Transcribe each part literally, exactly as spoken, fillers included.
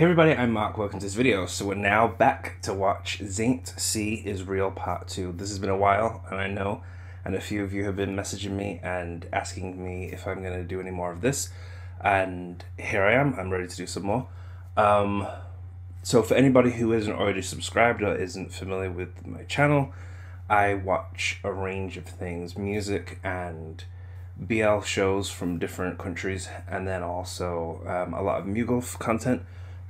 Hey everybody, I'm Mark, welcome to this video. So we're now back to watch ZaintSee is Real Part two. This has been a while, and I know, and a few of you have been messaging me and asking me if I'm going to do any more of this, and here I am, I'm ready to do some more. Um, so for anybody who isn't already subscribed or isn't familiar with my channel, I watch a range of things, music and B L shows from different countries, and then also um, a lot of Mewgulf content.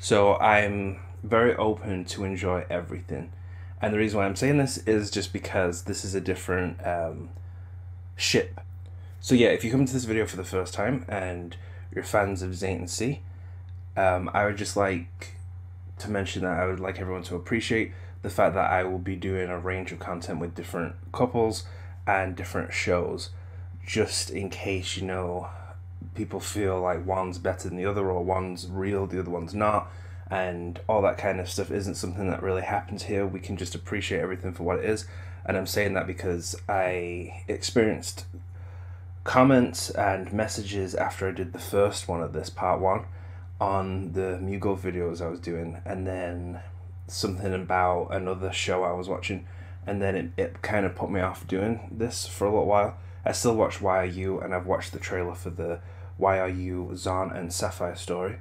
So I'm very open to enjoy everything. And the reason why I'm saying this is just because this is a different um, ship. So yeah, if you come to this video for the first time and you're fans of ZaintSee, um, I would just like to mention that I would like everyone to appreciate the fact that I will be doing a range of content with different couples and different shows, just in case, you know, people feel like one's better than the other, or one's real, the other one's not, and all that kind of stuff isn't something that really happens here. We can just appreciate everything for what it is, and I'm saying that because I experienced comments and messages after I did the first one of this part one on the Mewgulf videos I was doing, and then something about another show I was watching, and then it, it kind of put me off doing this for a little while. I still watch Why Are You, and I've watched the trailer for the Why Are You, Zon and Saifah story.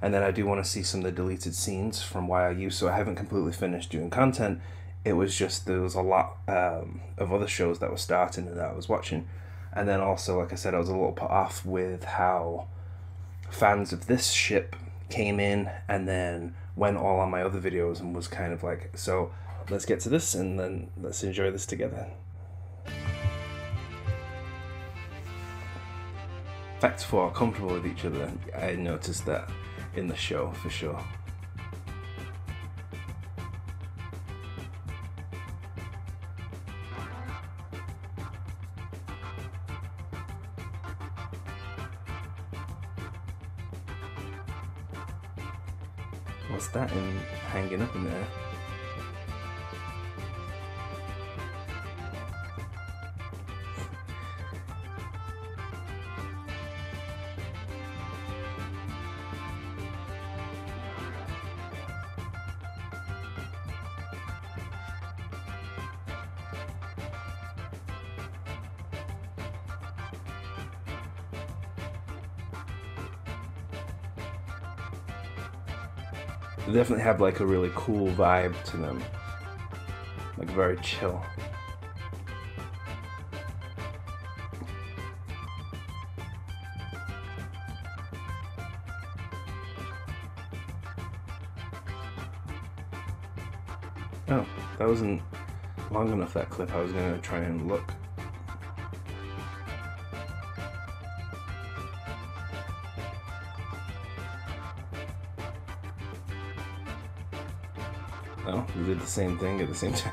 And then I do want to see some of the deleted scenes from Why Are You, so I haven't completely finished doing content. It was just there was a lot um, of other shows that were starting and that I was watching. And then also, like I said, I was a little put off with how fans of this ship came in and then went all on my other videos and was kind of like, so let's get to this and then let's enjoy this together. Fact four, are comfortable with each other. I noticed that in the show for sure. What's that in hanging up in there? They definitely have like a really cool vibe to them, like very chill. Oh, that wasn't long enough, that clip. I was gonna try and look. Oh, we did the same thing at the same time.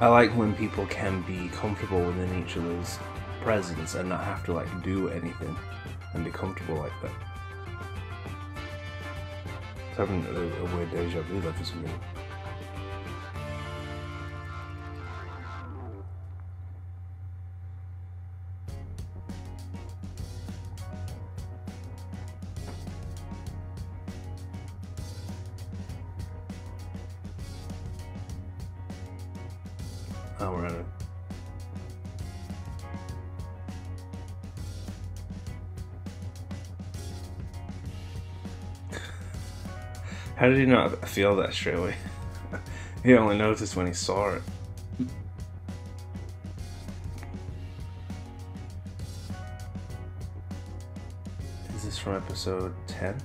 I like when people can be comfortable within each other's presence and not have to like do anything and be comfortable like that. I was having a, a weird deja vu there for some reason. Oh, we're at it. How did he not feel that straight away? He only noticed when he saw it. Is this from episode ten?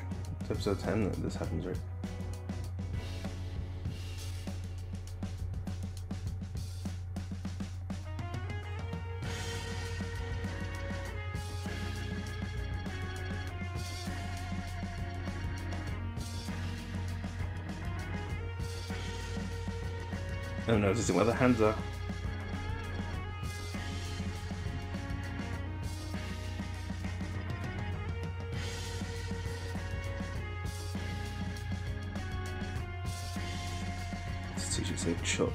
It's episode ten that this happens, right? I'm noticing where the hands are. Let's teach it some chop.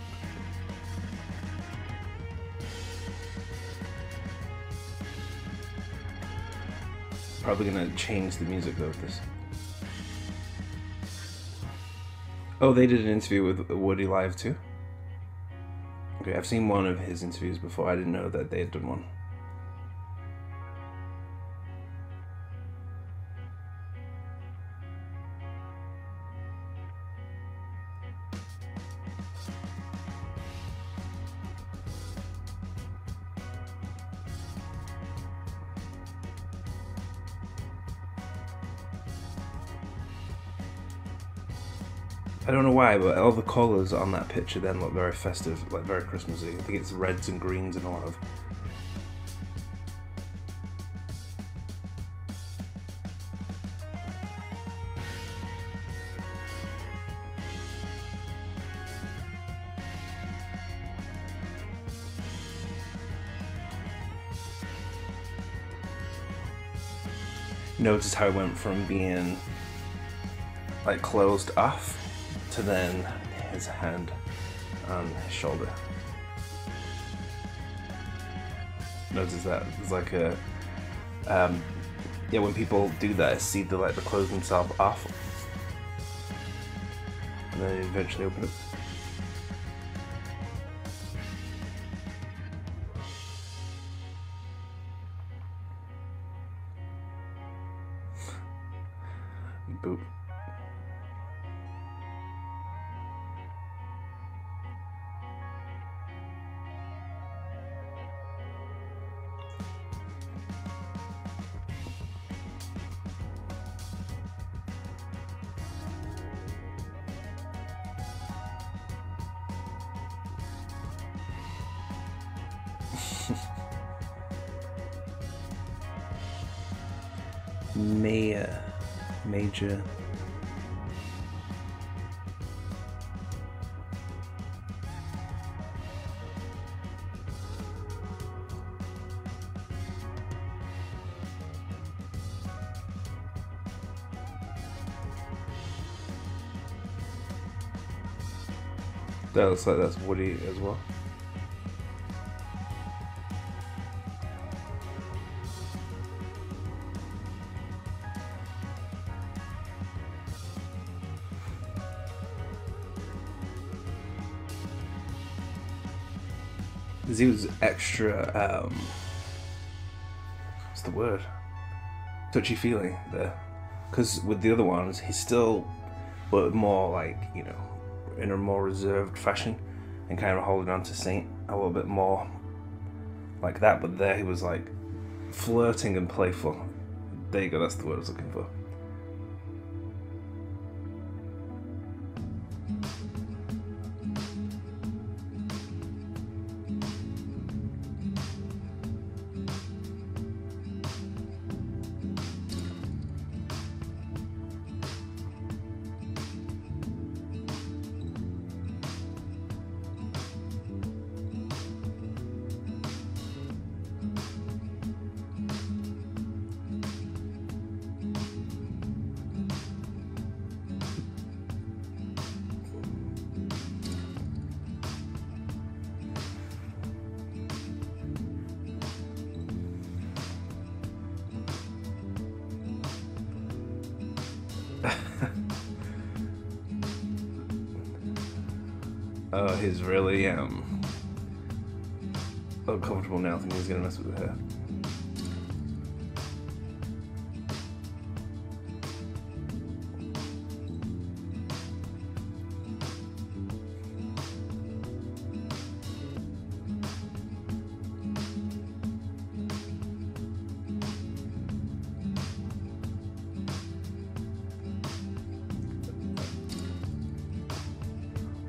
probably gonna change the music though with this. Oh, they did an interview with Woody Live too? Okay, I've seen one of his interviews before. I didn't know that they had done one. I don't know why, but all the colours on that picture then look very festive, like very Christmassy. I think it's reds and greens and a lot of. Notice how it went from being like closed off to then his hand on his shoulder. Notice that it's like a um, yeah. When people do that, I see the like they close themselves off, and then eventually open it. Boop. Mayor, major. That looks like that's Woody as well. He was extra, um, what's the word? Touchy-feely there. Because with the other ones, he's still, but more like, you know, in a more reserved fashion and kind of holding on to Saint a little bit more like that. But there he was like flirting and playful. There you go, that's the word I was looking for. Oh, he's really um, uncomfortable now. I think he's gonna mess with her.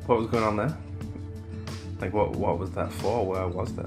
What was going on there? Like what what was that for? Where was that?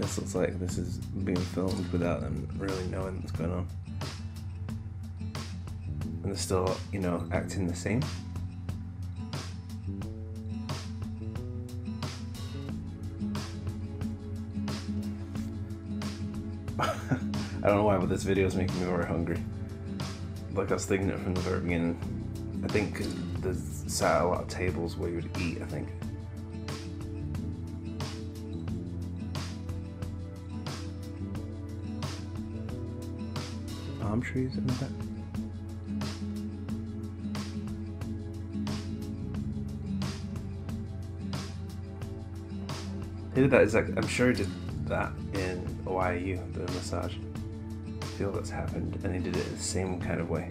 This looks like this is being filmed without them really knowing what's going on. And they're still, you know, acting the same. I don't know why, but this video is making me very hungry. Like I was thinking it from the very beginning. I think there's sat a lot of tables where you would eat, I think. Palm trees in the back. He did that exact, I'm sure he did that in O I U, the massage. I feel that's happened, and he did it in the same kind of way,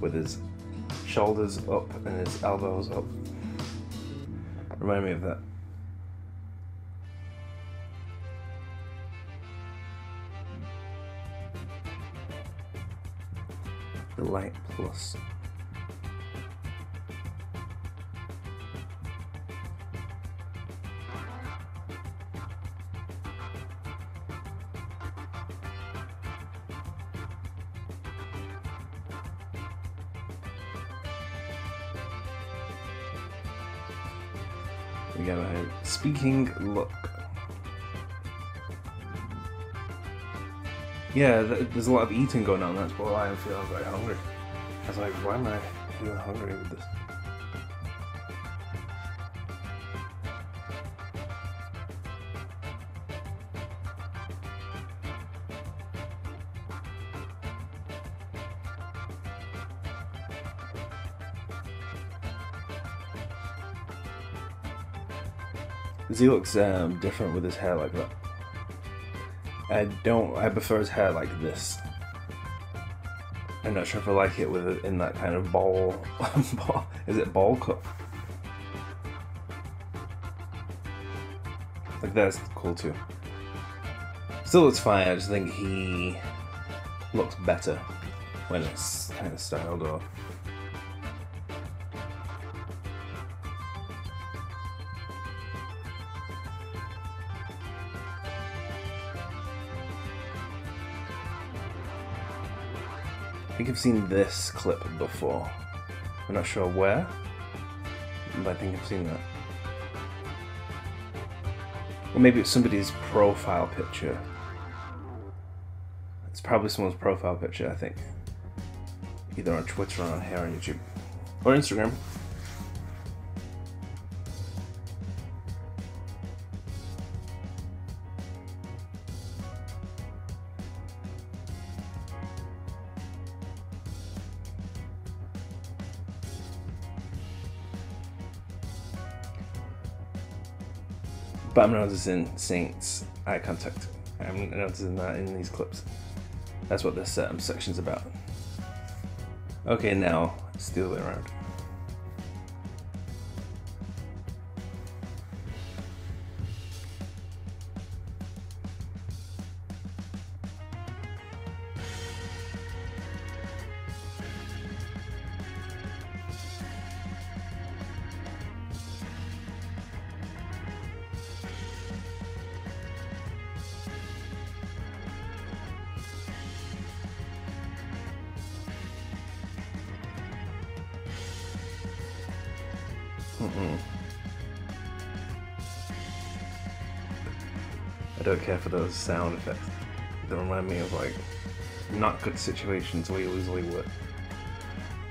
with his shoulders up and his elbows up. Remind me of that. The light plus. We got a speaking look. Yeah, there's a lot of eating going on. That's why I feel very hungry. I was like, why am I feeling hungry with this? He looks um, different with his hair like that. I don't. I prefer his hair like this. I'm not sure if I like it with it in that kind of bowl. Is it bowl cut? Like that's cool too. Still looks fine. I just think he looks better when it's kind of styled off. I think I've seen this clip before. I'm not sure where, but I think I've seen that. Or maybe it's somebody's profile picture. It's probably someone's profile picture, I think. Either on Twitter or on here on YouTube. Or Instagram. But I'm noticing Saint's eye contact. I'm noticing that in these clips. That's what this um, section's about. Okay, now it's the other way around. Mm-mm. I don't care for those sound effects. They remind me of like not good situations where you easily work.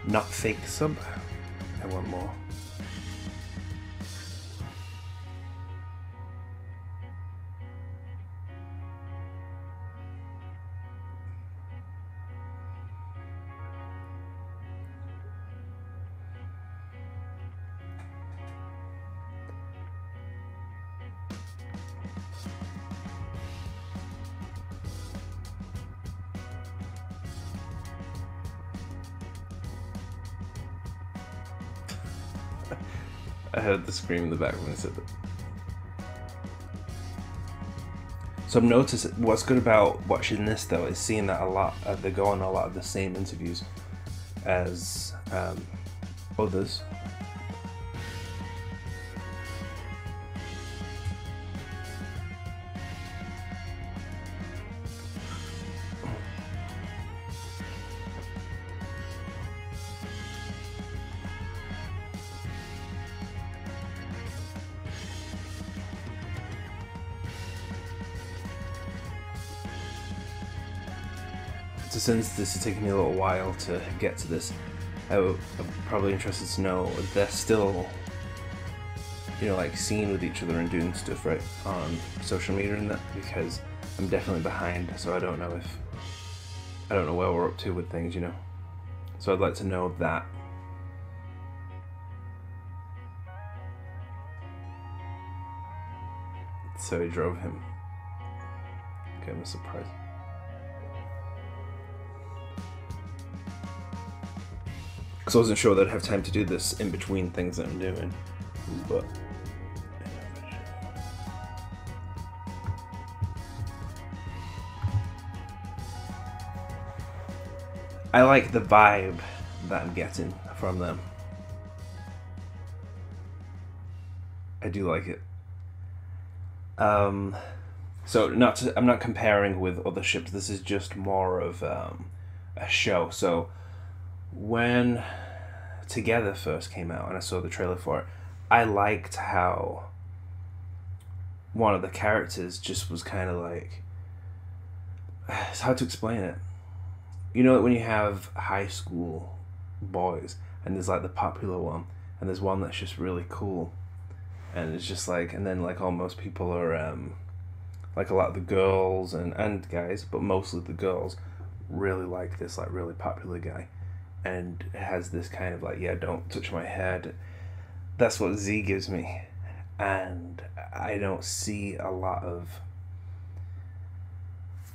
Not fake sub. I want more. I heard the scream in the back when I said that. So I've noticed, what's good about watching this though is seeing that a lot, uh, they go on a lot of the same interviews as um, others. So since this is taking me a little while to get to this, I w I'm probably interested to know they're still, you know, like seen with each other and doing stuff right on social media and that, because I'm definitely behind. So I don't know if I don't know where we're up to with things, you know. So I'd like to know that. So he drove him. Gave him a surprise. Because I wasn't sure that I'd have time to do this in between things that I'm doing. But I like the vibe that I'm getting from them. I do like it. Um, so not to, I'm not comparing with other ships. This is just more of um, a show. So when Together first came out and I saw the trailer for it, I liked how one of the characters just was kind of like, it's hard to explain it. You know, when you have high school boys and there's like the popular one and there's one that's just really cool. And it's just like, and then like almost people are, um, like a lot of the girls and, and guys, but mostly the girls really like this like really popular guy, and has this kind of like, yeah, don't touch my head. That's what Z gives me. And I don't see a lot of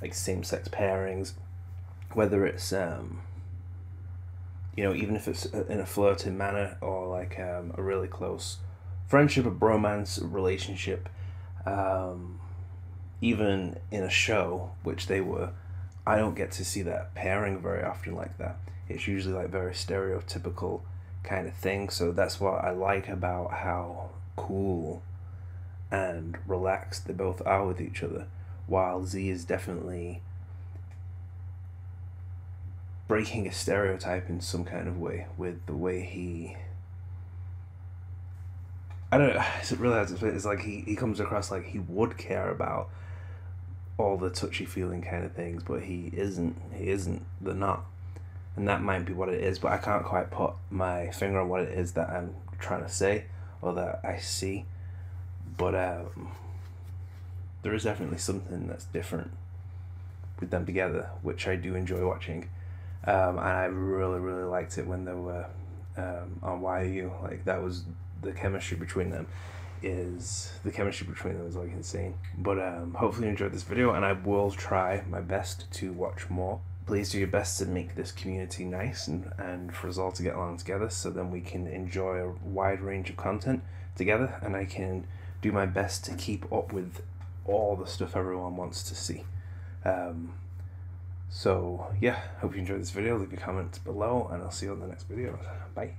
like same-sex pairings, whether it's, um, you know, even if it's in a flirting manner or like um, a really close friendship, a bromance, a relationship, um, even in a show, which they were, I don't get to see that pairing very often like that. It's usually like very stereotypical kind of thing. So that's what I like about how cool and relaxed they both are with each other, while Z is definitely breaking a stereotype in some kind of way with the way he, I don't know, it's really hard to explain. It's like he, he comes across like he would care about all the touchy-feeling kind of things, but he isn't, he isn't, they're not. And that might be what it is, but I can't quite put my finger on what it is that I'm trying to say or that I see. But um, there is definitely something that's different with them together, which I do enjoy watching. Um, and I really, really liked it when they were um, on Why Are You? Like, that was... the chemistry between them is the chemistry between them is like insane. But um hopefully you enjoyed this video, and I will try my best to watch more. Please do your best to make this community nice and and for us all to get along together, so then we can enjoy a wide range of content together, and I can do my best to keep up with all the stuff everyone wants to see. Um so yeah, hope you enjoyed this video. Leave your comments below, and I'll see you on the next video. Bye.